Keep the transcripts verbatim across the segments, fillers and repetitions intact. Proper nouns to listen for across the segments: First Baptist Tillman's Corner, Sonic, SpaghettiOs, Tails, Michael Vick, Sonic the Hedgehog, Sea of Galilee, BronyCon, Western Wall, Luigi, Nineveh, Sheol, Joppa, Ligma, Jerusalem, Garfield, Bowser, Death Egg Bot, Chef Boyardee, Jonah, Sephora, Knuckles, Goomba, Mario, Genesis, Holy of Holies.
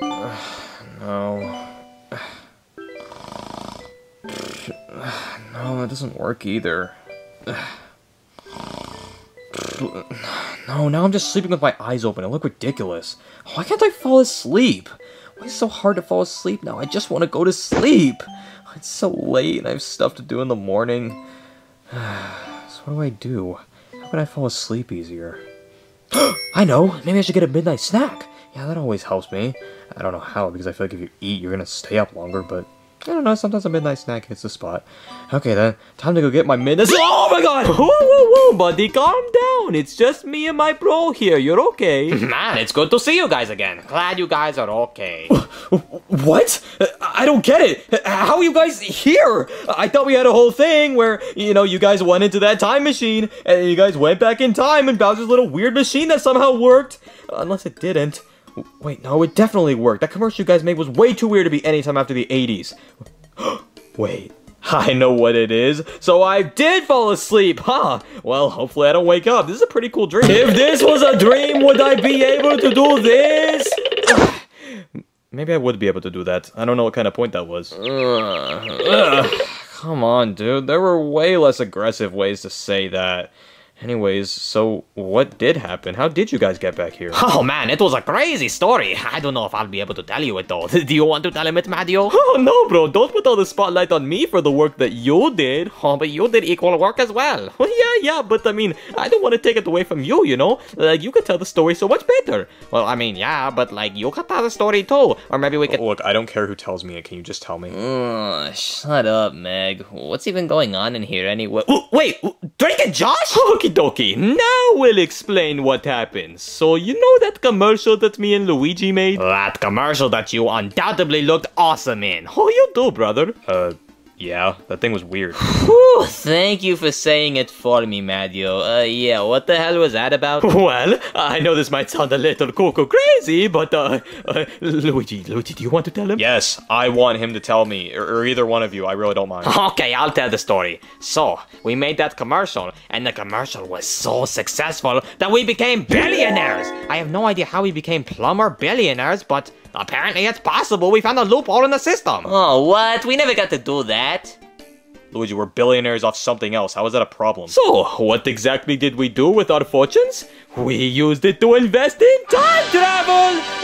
No. No, that doesn't work either. No, now I'm just sleeping with my eyes open. I look ridiculous. Why can't I fall asleep? Why is it so hard to fall asleep now? I just want to go to sleep. It's so late and I have stuff to do in the morning. So what do I do? How can I fall asleep easier? I know! Maybe I should get a midnight snack! Yeah, that always helps me. I don't know how, because I feel like if you eat, you're gonna stay up longer, but I don't know, sometimes a midnight snack hits the spot. Okay then, time to go get my midnight- Oh my god! Whoa, whoa, whoa, buddy, calm down! It's just me and my bro here, you're okay. Man, it's good to see you guys again. Glad you guys are okay. What? I don't get it! How are you guys here? I thought we had a whole thing where, you know, you guys went into that time machine, and you guys went back in time in Bowser's little weird machine that somehow worked. Unless it didn't. Wait, no, it definitely worked. That commercial you guys made was way too weird to be anytime after the eighties. Wait, I know what it is. So I did fall asleep, huh? Well, hopefully I don't wake up. This is a pretty cool dream. If this was a dream, would I be able to do this? Maybe I would be able to do that. I don't know what kind of point that was. Ugh. Ugh. Come on, dude. There were way less aggressive ways to say that. Anyways, so what did happen? How did you guys get back here? Oh man, it was a crazy story. I don't know if I'll be able to tell you it though. Do you want to tell him it, Mario? Oh no, bro, don't put all the spotlight on me for the work that you did. Oh, but you did equal work as well. Yeah, yeah, but I mean, I don't want to take it away from you, you know? Like, you could tell the story so much better. Well, I mean, yeah, but like, you could tell the story too. Or maybe we could- Look, I don't care who tells me it. Can you just tell me? Uh, shut up, Meg. What's even going on in here anyway? Wait, Drake and Josh? Okay. Doki, now we'll explain what happened. So you know that commercial that me and Luigi made? That commercial that you undoubtedly looked awesome in. Oh, you do, brother. Uh, yeah, that thing was weird. Whew, thank you for saying it for me, Mario. Uh, yeah, what the hell was that about? Well, I know this might sound a little cuckoo crazy, but uh, uh, Luigi, Luigi, do you want to tell him? Yes, I want him to tell me, or, or either one of you, I really don't mind. Okay, I'll tell the story. So, we made that commercial, and the commercial was so successful that we became billionaires! I have no idea how we became plumber billionaires, but apparently it's possible. We found a loophole in the system. Oh, what? We never got to do that. Luigi, we're billionaires off something else. How is that a problem? So, what exactly did we do with our fortunes? We used it to invest in time travel!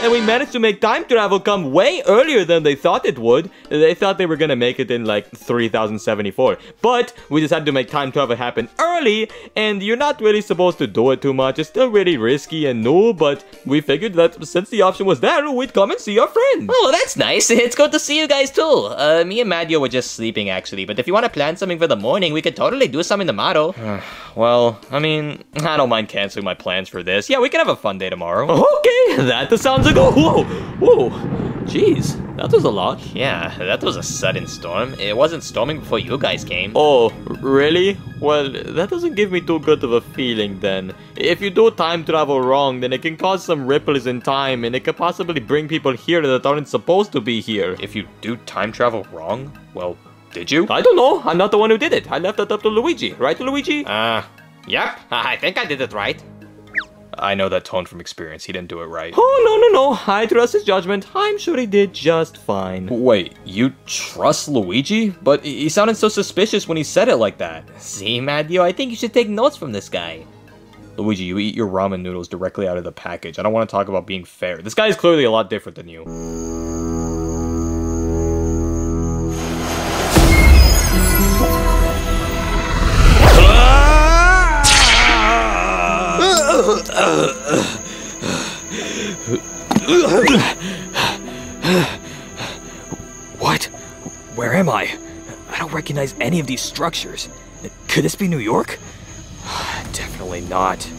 And we managed to make time travel come way earlier than they thought it would. They thought they were gonna make it in like three thousand seventy-four. But we decided to make time travel happen early, and you're not really supposed to do it too much. It's still really risky and new, but we figured that since the option was there, we'd come and see our friends. Oh, that's nice. It's good to see you guys too. Uh, me and Mario were just sleeping actually, but if you want to plan something for the morning, we could totally do something tomorrow. Well, I mean, I don't mind canceling my plans for this. Yeah, we can have a fun day tomorrow. Okay, that sounds like a- Whoa! Whoa! Jeez, that was a lot. Yeah, that was a sudden storm. It wasn't storming before you guys came. Oh, really? Well, that doesn't give me too good of a feeling then. If you do time travel wrong, then it can cause some ripples in time, and it could possibly bring people here that aren't supposed to be here. If you do time travel wrong, well... Did you? I don't know. I'm not the one who did it. I left that up to Luigi. Right, Luigi? Uh, yep. I think I did it right. I know that tone from experience. He didn't do it right. Oh, no, no, no. I trust his judgment. I'm sure he did just fine. Wait, you trust Luigi? But he sounded so suspicious when he said it like that. See, Mario, I think you should take notes from this guy. Luigi, you eat your ramen noodles directly out of the package. I don't want to talk about being fair. This guy is clearly a lot different than you. What? Where am I? I don't recognize any of these structures. Could this be New York? Definitely not.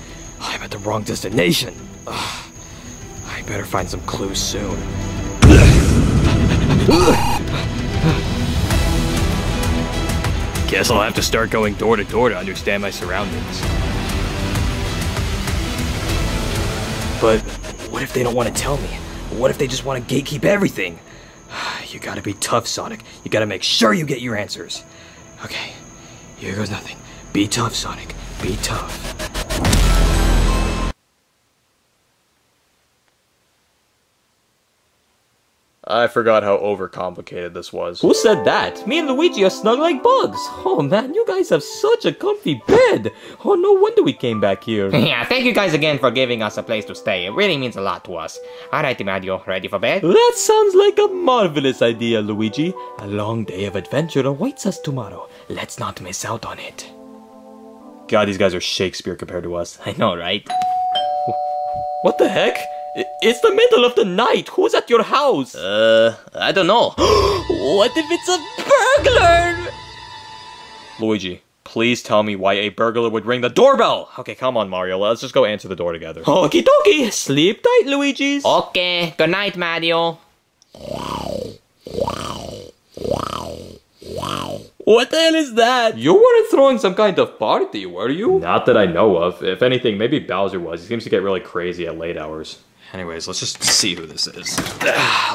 I'm at the wrong destination. I better find some clues soon. Guess I'll have to start going door to door to understand my surroundings. But what if they don't want to tell me? What if they just want to gatekeep everything? You gotta be tough, Sonic. You gotta make sure you get your answers. Okay, here goes nothing. Be tough, Sonic. Be tough. I forgot how overcomplicated this was. Who said that? Me and Luigi are snug like bugs. Oh man, you guys have such a comfy bed. Oh, no wonder we came back here. Yeah, thank you guys again for giving us a place to stay. It really means a lot to us. Alright, Mario, ready for bed? That sounds like a marvelous idea, Luigi. A long day of adventure awaits us tomorrow. Let's not miss out on it. God, these guys are Shakespeare compared to us. I know, right? What the heck? It's the middle of the night! Who's at your house? Uh, I don't know. What if it's a burglar? Luigi, please tell me why a burglar would ring the doorbell! Okay, come on, Mario. Let's just go answer the door together. Okie dokie! Sleep tight, Luigi's! Okay, good night, Mario. What the hell is that? You weren't throwing some kind of party, were you? Not that I know of. If anything, maybe Bowser was. He seems to get really crazy at late hours. Anyways, let's just see who this is.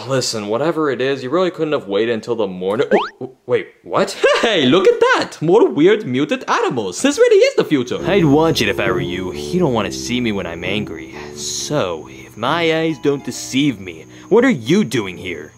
Listen, whatever it is, you really couldn't have waited until the morning. Oh, wait, what? Hey, look at that! More weird mutant animals. This really is the future. I'd watch it if I were you. You don't want to see me when I'm angry. So, if my eyes don't deceive me, what are you doing here?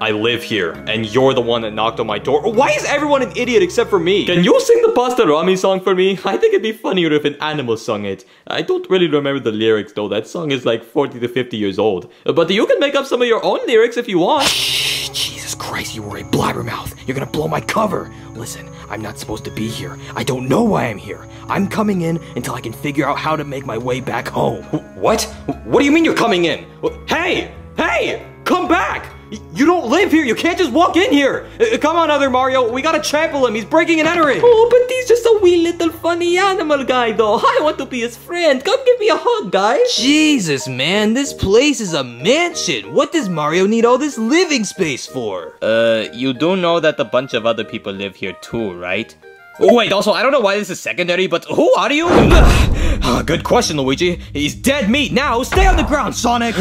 I live here, and you're the one that knocked on my door. Why is everyone an idiot except for me? Can you sing the Pasta Rami song for me? I think it'd be funnier if an animal sung it. I don't really remember the lyrics though. That song is like forty to fifty years old. But you can make up some of your own lyrics if you want. Shh, Jesus Christ, you were a blabbermouth. You're gonna blow my cover. Listen, I'm not supposed to be here. I don't know why I'm here. I'm coming in until I can figure out how to make my way back home. What? What do you mean you're coming in? Hey! Hey! Come back! You don't live here. You can't just walk in here. Uh, come on, other Mario. We gotta trample him. He's breaking and entering. Oh, but he's just a wee little funny animal guy, though. I want to be his friend. Come give me a hug, guy. Jesus, man. This place is a mansion. What does Mario need all this living space for? Uh, you do know that a bunch of other people live here too, right? Oh, wait, also, I don't know why this is secondary, but who are you? Oh, good question, Luigi. He's dead meat now. Stay on the ground, Sonic.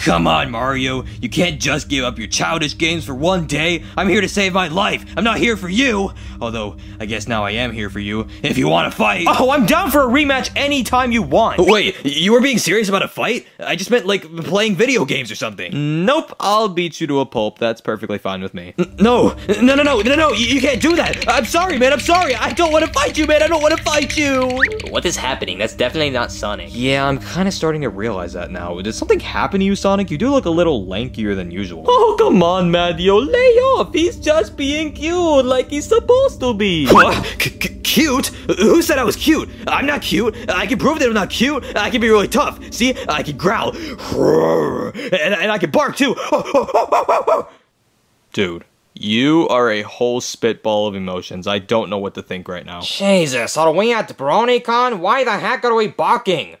Come on, Mario. You can't just give up your childish games for one day. I'm here to save my life. I'm not here for you. Although, I guess now I am here for you. If you want to fight. Oh, I'm down for a rematch anytime you want. Wait, you were being serious about a fight? I just meant, like, playing video games or something. Nope, I'll beat you to a pulp. That's perfectly fine with me. No, no, no, no, no, no. You can't do that. I'm sorry, man. I'm sorry. Sorry, I don't want to fight you, man. I don't want to fight you. What is happening? That's definitely not Sonic. Yeah, I'm kind of starting to realize that now. Did something happen to you, Sonic? You do look a little lankier than usual. Oh, come on, Mario. Lay off. He's just being cute like he's supposed to be. What? C-c-cute? Who said I was cute? I'm not cute. I can prove that I'm not cute. I can be really tough. See, I can growl. And, and I can bark, too. Dude. You are a whole spitball of emotions. I don't know what to think right now. Jesus, are we at BronyCon? Why the heck are we barking?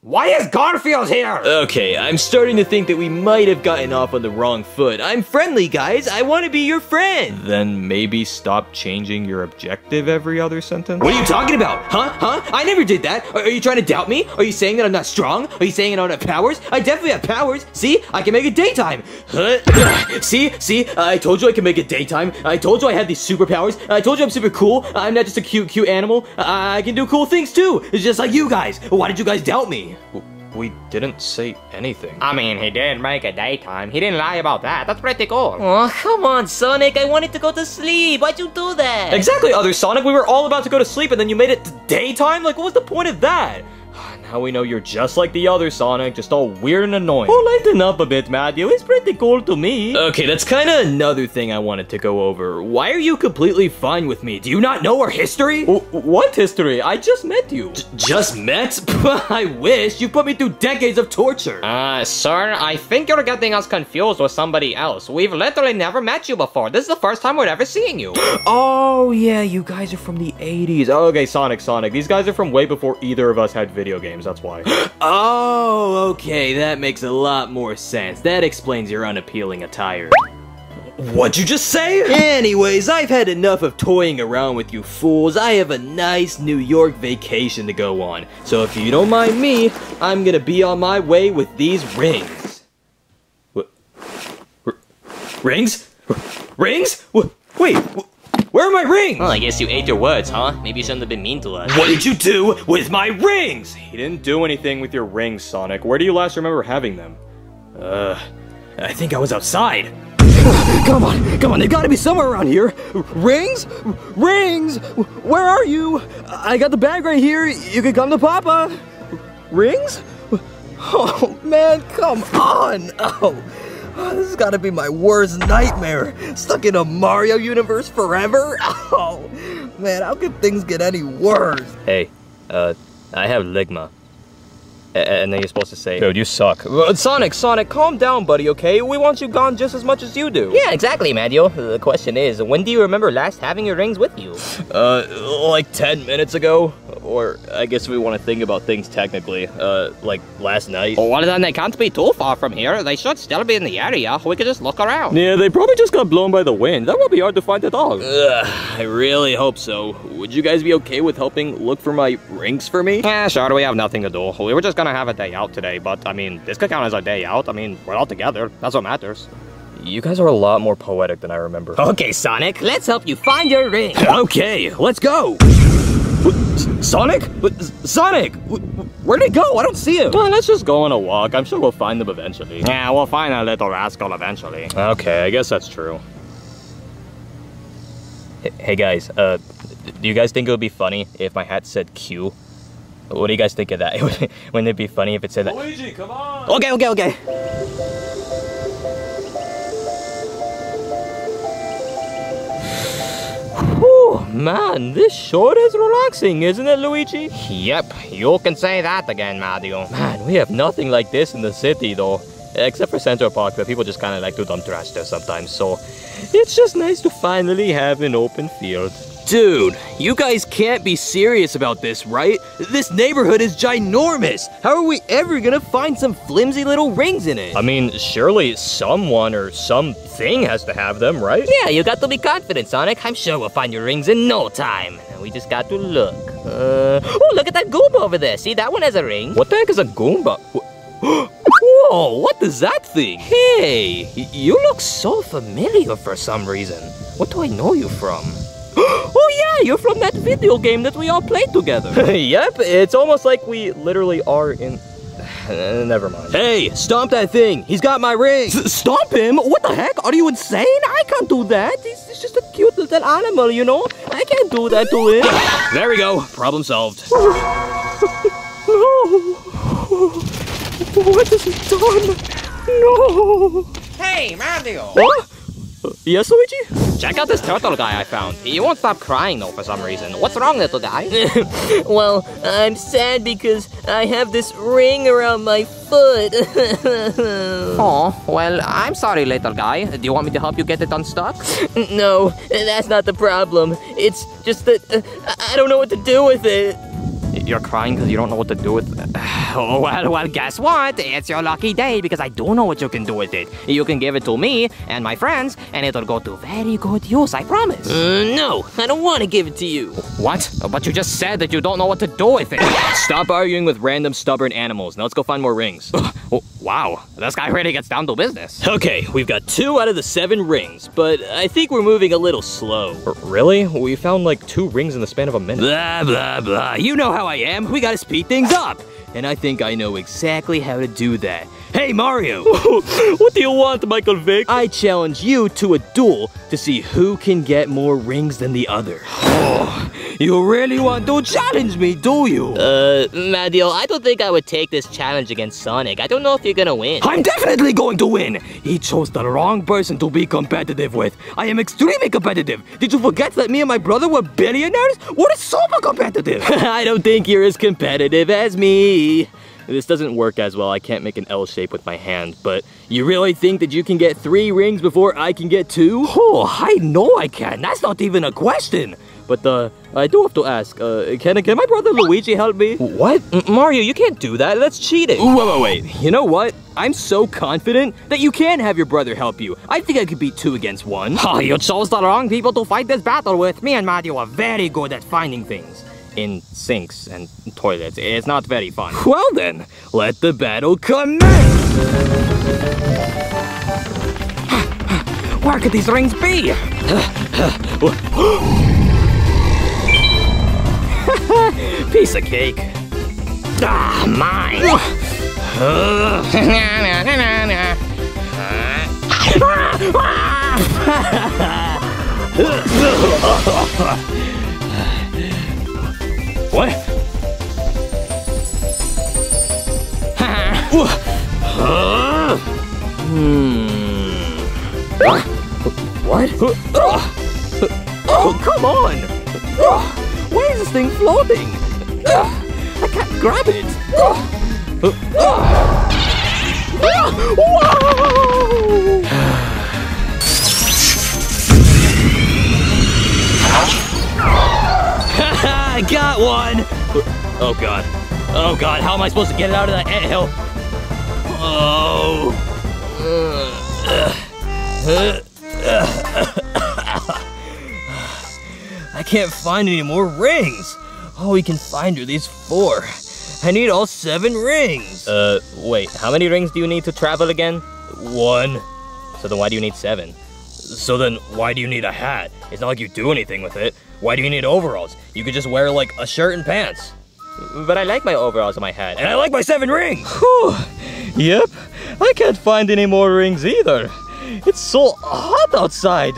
Why is Garfield here? Okay, I'm starting to think that we might have gotten off on the wrong foot. I'm friendly, guys. I want to be your friend. Then maybe stop changing your objective every other sentence? What are you talking about? Huh? Huh? I never did that. Are you trying to doubt me? Are you saying that I'm not strong? Are you saying I don't have powers? I definitely have powers. See? I can make it daytime. Huh? See? See? I told you I can make it daytime. I told you I had these superpowers. I told you I'm super cool. I'm not just a cute, cute animal. I can do cool things, too. It's just like you guys. Why did you guys doubt me? We didn't say anything. I mean, he did make a daytime. He didn't lie about that. That's pretty cool. Oh, come on, Sonic. I wanted to go to sleep. Why'd you do that? Exactly, other Sonic. We were all about to go to sleep, and then you made it to daytime? Like, what was the point of that? Now we know you're just like the other Sonic, just all weird and annoying. Oh, lighten up a bit, Mario. It's pretty cool to me. Okay, that's kind of another thing I wanted to go over. Why are you completely fine with me? Do you not know our history? W what history? I just met you. J just met? I wish. You put me through decades of torture. Uh, sir, I think you're getting us confused with somebody else. We've literally never met you before. This is the first time we're ever seeing you. Oh, yeah, you guys are from the eighties. Oh, okay, Sonic, Sonic. These guys are from way before either of us had video games. That's why. Oh, okay, that makes a lot more sense. That explains your unappealing attire. What'd you just say? Anyways, I've had enough of toying around with you fools. I have a nice New York vacation to go on. So if you don't mind me, I'm gonna be on my way with these rings. What? R- rings? R- rings? What? Wait, what? Where are my rings? Well, I guess you ate their words, huh? Maybe you shouldn't have been mean to us. What did you do with my rings? He didn't do anything with your rings, Sonic. Where do you last remember having them? Uh, I think I was outside. Come on, come on, they gotta be somewhere around here. Rings? Rings? Where are you? I got the bag right here. You can come to Papa. Rings? Oh, man, come on. Oh, this has gotta be my worst nightmare. Stuck in a Mario universe forever? Oh, man, how could things get any worse? Hey, uh, I have Ligma. And then you're supposed to say, dude, you suck. Sonic, Sonic, calm down, buddy, okay? We want you gone just as much as you do. Yeah, exactly, Mario. The question is, when do you remember last having your rings with you? Uh, like ten minutes ago? Or, I guess we want to think about things technically. Uh, like, last night. Well, then they can't be too far from here. They should still be in the area. We could just look around. Yeah, they probably just got blown by the wind. That won't be hard to find at all. Ugh, I really hope so. Would you guys be okay with helping look for my rings for me? Yeah, sure, we have nothing to do. We were just gonna have a day out today, but I mean, this could count as a day out. I mean, we're all together. That's what matters. You guys are a lot more poetic than I remember. Okay, Sonic, let's help you find your ring. Okay, let's go. Sonic? Sonic! Where'd it go? I don't see him. Well, let's just go on a walk. I'm sure we'll find them eventually. Yeah, we'll find that little rascal eventually. Okay, I guess that's true. Hey guys, uh, do you guys think it would be funny if my hat said Q? What do you guys think of that? Wouldn't it be funny if it said that? Luigi, come on! Okay, okay, okay. Whew, man, this sure is relaxing, isn't it, Luigi? Yep, you can say that again, Mario. Man, we have nothing like this in the city, though. Except for Central Park, where people just kind of like to dump trash there sometimes, so... It's just nice to finally have an open field. Dude, you guys can't be serious about this, right? This neighborhood is ginormous! How are we ever gonna find some flimsy little rings in it? I mean, surely someone or something has to have them, right? Yeah, you got to be confident, Sonic. I'm sure we'll find your rings in no time. We just got to look. Uh... Oh, look at that Goomba over there. See, that one has a ring. What the heck is a Goomba? Whoa, what is that thing? Hey, you look so familiar for some reason. What do I know you from? Oh yeah, you're from that video game that we all played together. Yep, it's almost like we literally are in... Never mind. Hey, stomp that thing. He's got my ring. S stomp him? What the heck? Are you insane? I can't do that. He's, he's just a cute little animal, you know? I can't do that to him. There we go. Problem solved. No. What has he done? No. Hey, Mario. Huh? Yes, Luigi? Check out this turtle guy I found. He won't stop crying though for some reason. What's wrong, little guy? Well, I'm sad because I have this ring around my foot. Oh, well, I'm sorry, little guy. Do you want me to help you get it unstuck? No, that's not the problem. It's just that uh, I don't know what to do with it. You're crying because you don't know what to do with it. Oh, well, well, guess what? It's your lucky day because I do know what you can do with it. You can give it to me and my friends, and it'll go to very good use, I promise. Uh, no, I don't want to give it to you. What? But you just said that you don't know what to do with it. Stop arguing with random stubborn animals. Now let's go find more rings. Wow, this guy really gets down to business. Okay, we've got two out of the seven rings, but I think we're moving a little slow. R really? We found like two rings in the span of a minute. Blah, blah, blah. You know how I am. We gotta speed things up. And I think I know exactly how to do that. Hey, Mario! What do you want, Michael Vick? I challenge you to a duel to see who can get more rings than the other. Oh, you really want to challenge me, do you? Uh, Mario, I don't think I would take this challenge against Sonic. I don't know if you're gonna win. I'm definitely going to win! He chose the wrong person to be competitive with. I am extremely competitive. Did you forget that me and my brother were billionaires? We're super competitive! I don't think you're as competitive as me. This doesn't work as well. I can't make an L shape with my hand, but you really think that you can get three rings before I can get two? Oh, I know I can. That's not even a question. But uh, I do have to ask, uh, can, can my brother Luigi help me? What? Mario, you can't do that. That's cheating. Wait, wait, wait. You know what? I'm so confident that you can have your brother help you. I think I could beat two against one. Oh, you chose the wrong people to fight this battle with. Me and Mario are very good at finding things. In sinks and toilets. It's not very fun. Well then, let the battle commence! Where could these rings be? Piece of cake. Ah, mine. What? Hmm. What? Oh, come on! Why is this thing floating? I can't grab it! Haha, I got one! Oh god. Oh god, how am I supposed to get it out of that anthill? Oh. I can't find any more rings. All we can find are these four. I need all seven rings. Uh, wait, how many rings do you need to travel again? One. So then why do you need seven? So then why do you need a hat? It's not like you do anything with it. Why do you need overalls? You could just wear like a shirt and pants. But I like my overalls and my hat. And I like my seven rings! Whew. Yep, I can't find any more rings either. It's so hot outside.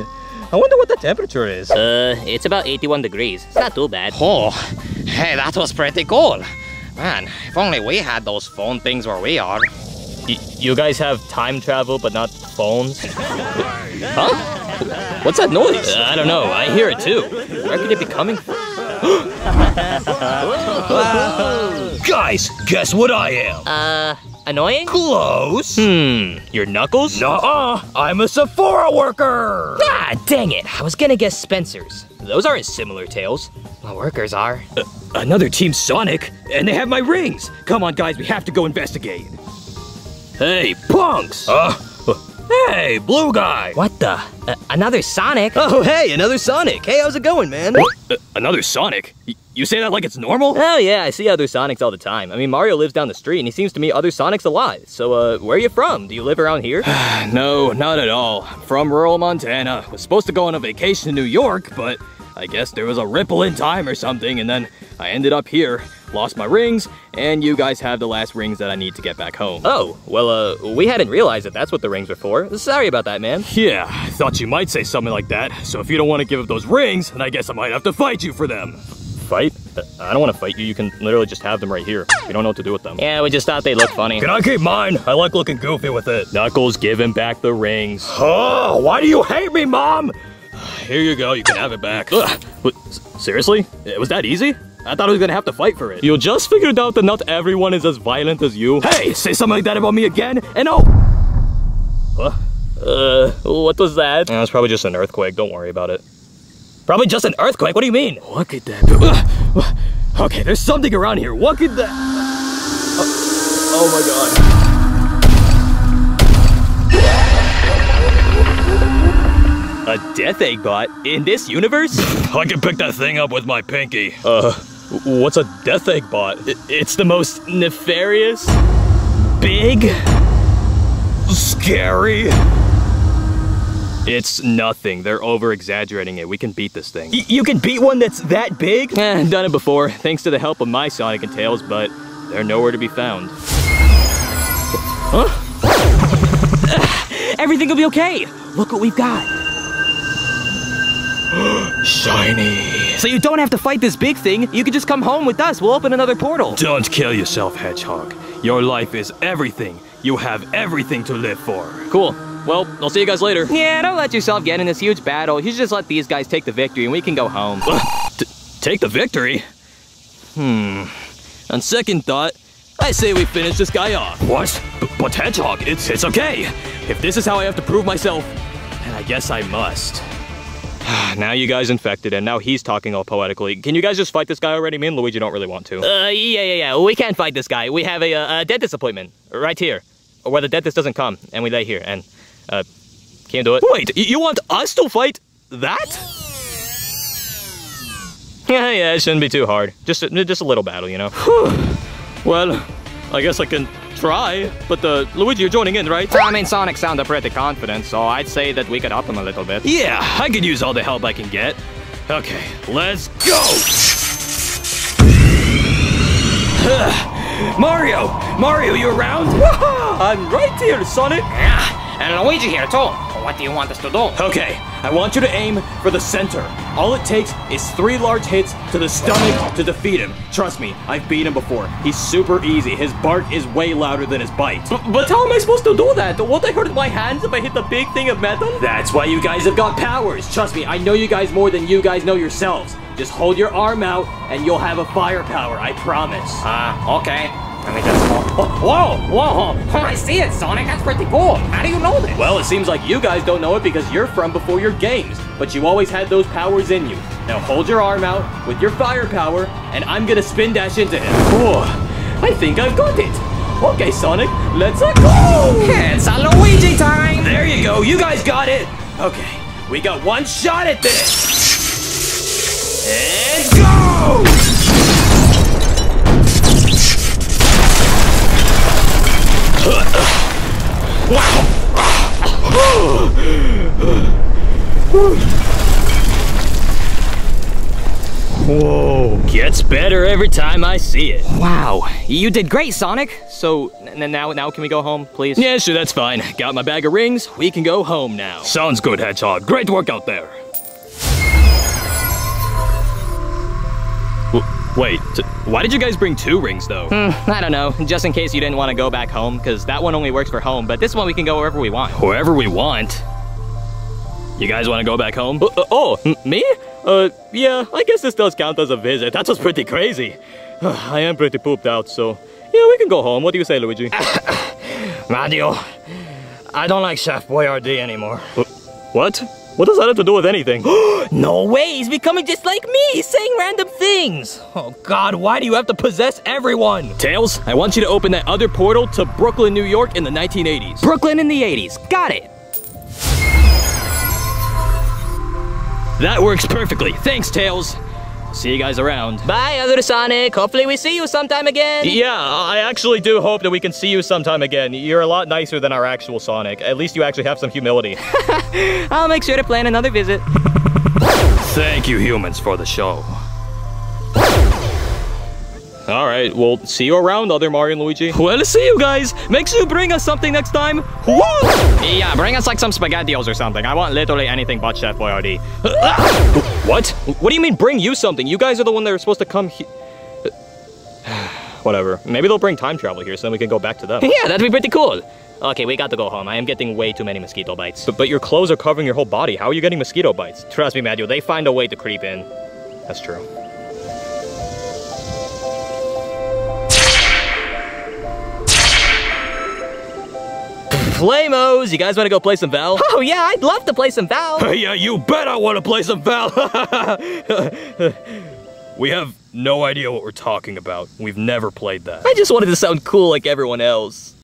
I wonder what the temperature is. Uh, it's about eighty-one degrees. It's not too bad. Oh, hey, that was pretty cool. Man, if only we had those phone things where we are. Y you guys have time travel, but not phones? Huh? What's that noise? Uh, I don't know. I hear it too. Where could it be coming from? Guys, guess what I am? Uh... Annoying? Close. Hmm. Your Knuckles? Nuh-uh. I'm a Sephora worker. Ah, dang it. I was gonna guess Spencer's. Those aren't similar, Tails. My workers are. Uh, another Team Sonic, and they have my rings. Come on, guys. We have to go investigate. Hey, punks. Uh, hey, blue guy. What the? Uh, another Sonic? Oh, hey, another Sonic. Hey, how's it going, man? Uh, another Sonic? Y You say that like it's normal? Oh yeah, I see other Sonics all the time. I mean, Mario lives down the street and he seems to meet other Sonics a lot. So, uh, where are you from? Do you live around here? No, not at all. I'm from rural Montana. Was supposed to go on a vacation to New York, but I guess there was a ripple in time or something and then I ended up here. Lost my rings, and you guys have the last rings that I need to get back home. Oh, well, uh, we hadn't realized that that's what the rings were for. Sorry about that, man. Yeah, I thought you might say something like that. So if you don't want to give up those rings, then I guess I might have to fight you for them. Fight? I don't want to fight you. You can literally just have them right here. We don't know what to do with them. Yeah, we just thought they looked funny. Can I keep mine? I like looking goofy with it. Knuckles, give him back the rings. Oh, why do you hate me, Mom? Here you go. You can have it back. Ugh. Seriously? Was that easy? I thought I was gonna have to fight for it. You just figured out that not everyone is as violent as you. Hey, say something like that about me again, and oh! Huh? Uh, what was that? It was probably just an earthquake. Don't worry about it. Probably just an earthquake? What do you mean? What could that be? Okay, there's something around here. What could that... Oh, oh my god. A Death Egg Bot? In this universe? I can pick that thing up with my pinky. Uh, what's a Death Egg Bot? It's the most nefarious, big, scary... It's nothing. They're over-exaggerating it. We can beat this thing. Y you can beat one that's that big? Eh, done it before, thanks to the help of my Sonic and Tails, but they're nowhere to be found. Huh? Everything will be okay. Look what we've got. Shiny. So you don't have to fight this big thing. You can just come home with us. We'll open another portal. Don't kill yourself, Hedgehog. Your life is everything. You have everything to live for. Cool. Well, I'll see you guys later. Yeah, don't let yourself get in this huge battle. You should just let these guys take the victory and we can go home. T take the victory? Hmm. On second thought, I say we finish this guy off. What? B but Hedgehog, it's, it's okay. If this is how I have to prove myself, then I guess I must. Now you guys infected and now he's talking all poetically. Can you guys just fight this guy already? Me and Luigi don't really want to. Uh, yeah, yeah, yeah. We can't fight this guy. We have a, a dentist appointment right here. Where the dentist doesn't come and we lay here and... Uh, can't do it. Wait, you want us to fight that? Yeah, yeah, it shouldn't be too hard. Just, just a little battle, you know. Well, I guess I can try, but uh, Luigi, you're joining in, right? I mean, Sonic sounded pretty confident, so I'd say that we could up him a little bit. Yeah, I could use all the help I can get. Okay, let's go! Mario! Mario, you around? I'm right here, Sonic! Yeah, and Luigi here too. What do you want us to do? Okay, I want you to aim for the center. All it takes is three large hits to the stomach to defeat him. Trust me, I've beat him before. He's super easy. His bark is way louder than his bite. B but how am I supposed to do that? Won't I hurt my hands if I hit the big thing of metal? That's why you guys have got powers. Trust me, I know you guys more than you guys know yourselves. Just hold your arm out, and you'll have a firepower, I promise. Ah, uh, okay. Let me just... Oh, whoa, whoa, whoa. I see it, Sonic. That's pretty cool. How do you know this? Well, it seems like you guys don't know it because you're from before your games, but you always had those powers in you. Now hold your arm out with your firepower, and I'm going to spin dash into him. Whoa, I think I've got it. Okay, Sonic, let's go. It's a Luigi time. There you go. You guys got it. Okay, we got one shot at this. And go! Wow! Whoa! Gets better every time I see it. Wow! You did great, Sonic. So n now, now can we go home, please? Yeah, sure, that's fine. Got my bag of rings. We can go home now. Sounds good, Hedgehog. Great work out there. Wait, t why did you guys bring two rings, though? Mm, I don't know, just in case you didn't want to go back home, because that one only works for home, but this one we can go wherever we want. Wherever we want? You guys want to go back home? Uh, oh, m me? Uh, yeah, I guess this does count as a visit. That was pretty crazy. I am pretty pooped out, so yeah, we can go home. What do you say, Luigi? Mario, I don't like Chef Boyardee anymore. Uh, what? What does that have to do with anything? No way! He's becoming just like me, saying random things! Oh god, why do you have to possess everyone? Tails, I want you to open that other portal to Brooklyn, New York in the nineteen eighties. Brooklyn in the eighties. Got it! That works perfectly. Thanks, Tails. See you guys around. Bye, other Sonic. Hopefully we see you sometime again. Yeah, I actually do hope that we can see you sometime again. You're a lot nicer than our actual Sonic. At least you actually have some humility. I'll make sure to plan another visit. Thank you, humans, for the show. All right, well, see you around, other Mario and Luigi. Well, see you guys. Make sure you bring us something next time. Whoa! Yeah, bring us like some SpaghettiOs or something. I want literally anything but Chef Boyardee. What? What do you mean bring you something? You guys are the one that are supposed to come here. Whatever. Maybe they'll bring time travel here so then we can go back to them. Yeah, that'd be pretty cool. Okay, we got to go home. I am getting way too many mosquito bites. But, but your clothes are covering your whole body. How are you getting mosquito bites? Trust me, Mario, they find a way to creep in. That's true. Playmos, you guys want to go play some Val? Oh yeah, I'd love to play some Val. Yeah, you bet I want to play some Val. We have no idea what we're talking about. We've never played that. I just wanted to sound cool like everyone else.